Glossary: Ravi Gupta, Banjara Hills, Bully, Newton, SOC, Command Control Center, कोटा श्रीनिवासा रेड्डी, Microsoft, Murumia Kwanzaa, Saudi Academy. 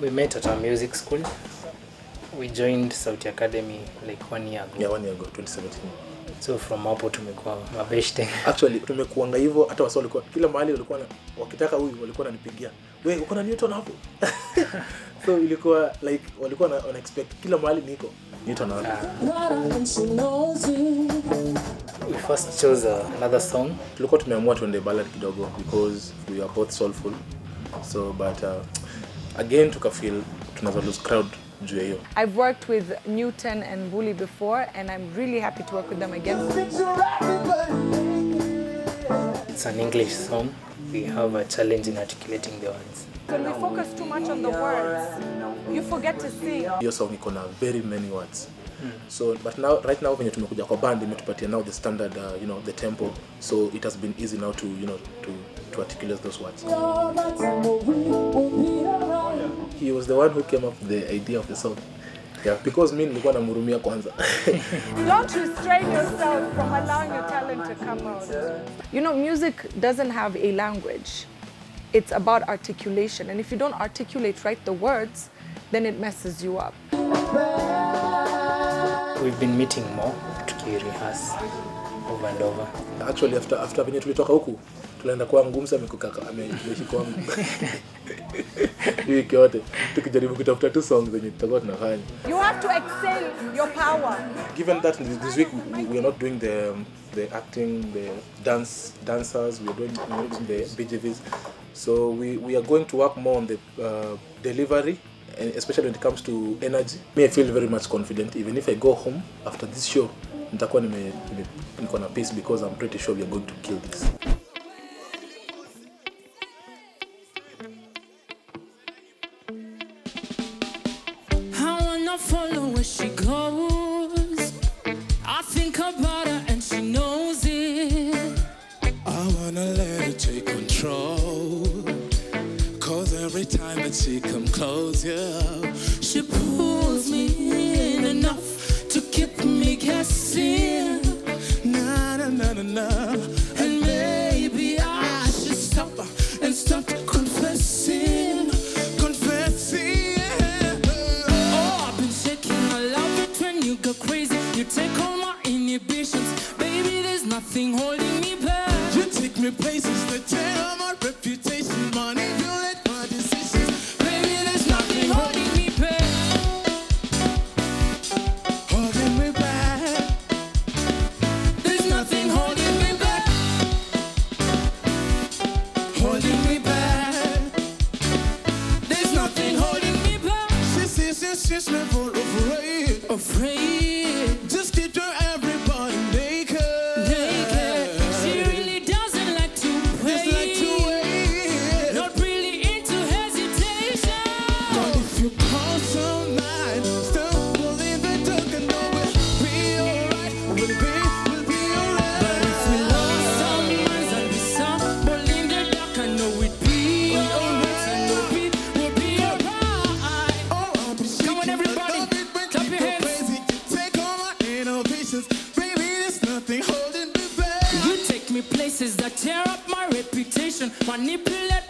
We met at our music school. We joined Saudi Academy like 1 year ago. Yeah, 1 year ago, 2017. So from hapo tumekuwa mabeshte. Actually tumekuanga hivyo hata wasao walikuwa kila mahali walikuwa wakitaka huyu walikuwa wananipigia. Wewe uko na Newton hapo? So ilikuwa like walikuwa na expect kila mahali niko. Newton hapo. We first chose another song. Tulikuwa tumeamua tuende ballad kidogo because we are both soulful. So but again tukafeel tunazo lose crowd. I've worked with Newton and Bully before, and I'm really happy to work with them again. It's an English song. We have a challenge in articulating the words. When we focus too much on the words, you forget to sing. Your song is gonna have very many words. So, but now, right now, when you tumekuja kwa band, imetupatia now the standard, you know, the tempo. So it has been easy now to, you know, to articulate those words. He was the one who came up with the idea of the song. Yeah, because me nilikuwa na Murumia Kwanzaa. Don't restrain yourself from allowing your talent to come out. You know, music doesn't have a language. It's about articulation. And if you don't articulate right the words, then it messes you up. We've been meeting more, tukirehearse over and over. Actually, after venye tulitoka huku, tulienda kwa ngumsa amekukaka ameshikwa mimi. You have to excel your power. Given that this week we are not doing the acting, the dancers, we are doing the BJVs. So we are going to work more on the delivery, and especially when it comes to energy. Me, I feel very much confident. Even if I go home after this show, I'm gonna peace because I'm pretty sure we are going to kill this. Follow where she goes. I think about her and she knows it. I wanna let her take control, cause every time that she comes closer, yeah, she pulls me in enough to keep me guessing. Na na na na na. And maybe I should stop and stop confessing. You take all my inhibitions, baby, there's nothing holding me back. You take me places that tear my reputation, money, you let my decisions, baby, there's nothing holding me back. Holding me back. There's nothing holding me back. Holding me back. There's nothing holding me back. She says she's never afraid. Just get your everybody naked. She really doesn't like to wait. Not really into hesitation. But if you call tonight, still believe it, you can know it. Be alright, we'll be alright. But if we love someone, I'll be somebody in the dark. I know it be alright. I know it will be alright. Oh, come on, everybody. Clap your hands. Places that tear up my reputation, manipulate